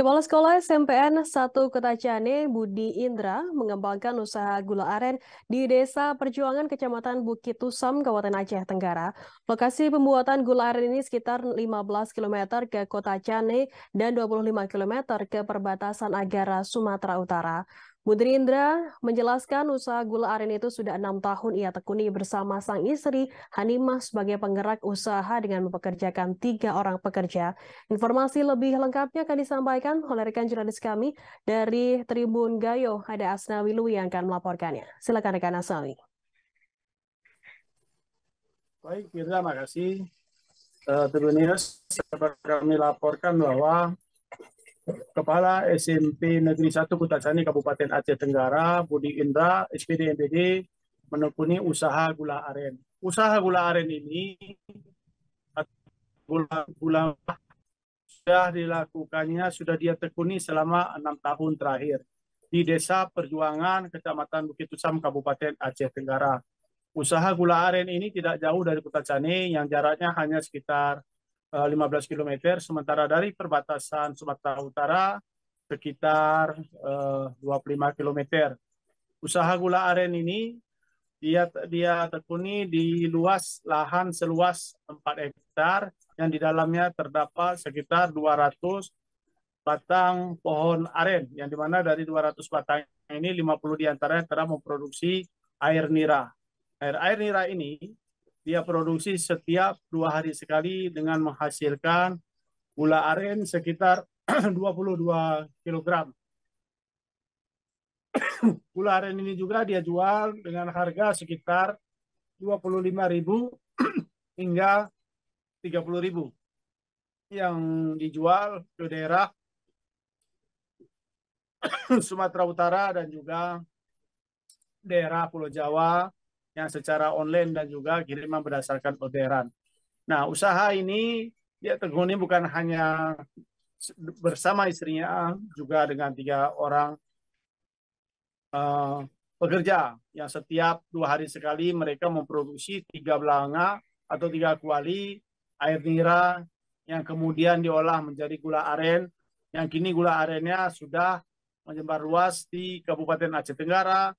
Kepala Sekolah SMPN 1 Kutacane, Budi Indra, mengembangkan usaha gula aren di Desa Perjuangan, Kecamatan Bukit Tusam, Kabupaten Aceh Tenggara. Lokasi pembuatan gula aren ini sekitar 15 km ke Kutacane dan 25 km ke perbatasan Agara, Sumatera Utara. Budi Indra menjelaskan usaha gula aren itu sudah 6 tahun ia tekuni bersama sang istri Hanimah sebagai penggerak usaha dengan mempekerjakan 3 orang pekerja. Informasi lebih lengkapnya akan disampaikan oleh rekan jurnalis kami dari Tribun Gayo. Ada Asnawi Lui yang akan melaporkannya. Silakan rekan Asnawi. Baik, terima kasih. Tribunius, kami laporkan bahwa Kepala SMP Negeri 1 Kutacane Kabupaten Aceh Tenggara, Budi Indra Spd Mpd, menekuni usaha gula aren. Usaha gula aren ini sudah dilakukannya, sudah dia tekuni selama 6 tahun terakhir di Desa Perjuangan, Kecamatan Bukit Tusam, Kabupaten Aceh Tenggara. Usaha gula aren ini tidak jauh dari Kutacane yang jaraknya hanya sekitar 15 km, sementara dari perbatasan Sumatera Utara sekitar 25 km. Usaha gula aren ini dia tekuni di luas lahan seluas 4 hektar yang di dalamnya terdapat sekitar 200 batang pohon aren, yang dimana dari 200 batang ini 50 diantaranya telah memproduksi air nira. Air nira ini dia produksi setiap 2 hari sekali dengan menghasilkan gula aren sekitar 22 kg. Gula aren ini juga dia jual dengan harga sekitar 25.000 hingga 30.000 yang dijual ke daerah Sumatera Utara dan juga daerah Pulau Jawa yang secara online dan juga kiriman berdasarkan orderan. Nah, usaha ini dia tekuni bukan hanya bersama istrinya, juga dengan 3 orang pekerja yang setiap 2 hari sekali mereka memproduksi 3 belanga atau 3 kuali air nira yang kemudian diolah menjadi gula aren, yang kini gula arennya sudah menyebar luas di Kabupaten Aceh Tenggara,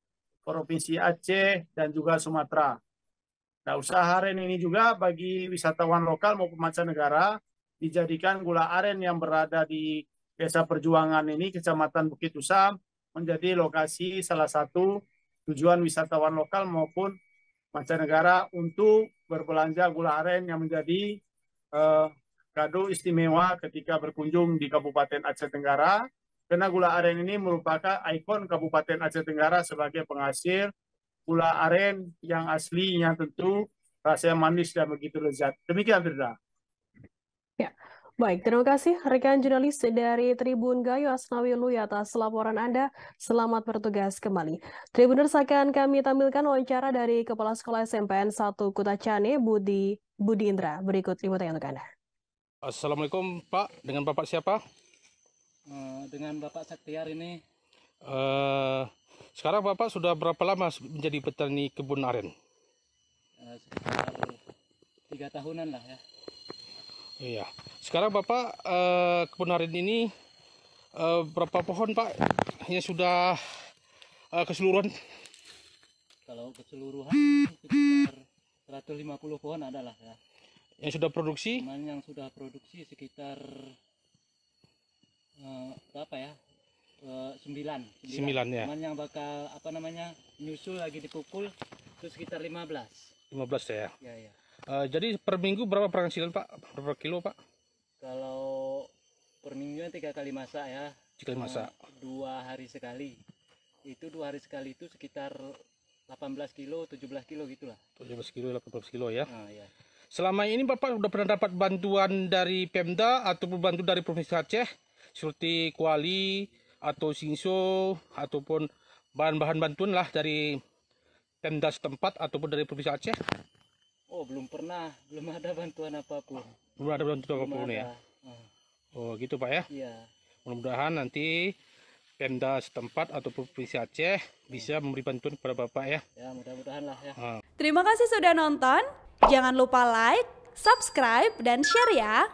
Provinsi Aceh, dan juga Sumatera. Nah, usaha aren ini juga bagi wisatawan lokal maupun mancanegara dijadikan gula aren yang berada di Desa Perjuangan ini, Kecamatan Bukit Tusam, menjadi lokasi salah satu tujuan wisatawan lokal maupun mancanegara untuk berbelanja gula aren yang menjadi kado istimewa ketika berkunjung di Kabupaten Aceh Tenggara. Karena gula aren ini merupakan ikon Kabupaten Aceh Tenggara sebagai penghasil gula aren yang asli, yang tentu rasanya manis dan begitu lezat. Demikian, Firda. Ya, baik, terima kasih rekan jurnalis dari Tribun Gayo, Asnawi Lui, atas laporan Anda. Selamat bertugas kembali. Tribuners, akan kami tampilkan wawancara dari Kepala Sekolah SMPN 1 Kutacane, Budi Indra. Berikut liputannya untuk Anda. Assalamualaikum, Pak. Dengan Bapak siapa? Dengan Bapak Saktiar ini. Sekarang Bapak sudah berapa lama menjadi petani kebun aren? Sekitar 3 tahunan lah ya. Iya. Sekarang Bapak kebun aren ini berapa pohon Pak yang sudah keseluruhan? Kalau keseluruhan sekitar 150 pohon adalah ya. Yang sudah produksi? Cuman yang sudah produksi sekitar berapa ya? 9 ya. Cuman yang bakal nyusul lagi dipukul itu sekitar 15 ya. Ya. Jadi per minggu berapa penghasilan Pak? Berapa kilo Pak? Kalau per minggunya 3 kali masak ya. 3 kali masak. 2 hari sekali. Itu 2 hari sekali itu sekitar 18 kilo, 17 kilo gitulah. 17 kilo, 18 kilo ya. Ya. Selama ini Bapak sudah pernah dapat bantuan dari Pemda atau bantu dari Provinsi Aceh? Seperti kuali atau singso ataupun bahan-bahan bantuan lah dari Pemda setempat ataupun dari Provinsi Aceh? Oh, belum pernah, belum ada bantuan apapun. Belum ada bantuan apapun ya. Oh, gitu Pak ya. Iya. Mudah-mudahan nanti Pemda setempat ataupun Provinsi Aceh bisa memberi bantuan kepada Bapak ya. Ya, mudah-mudahan lah ya. Terima kasih sudah nonton. Jangan lupa like, subscribe dan share ya.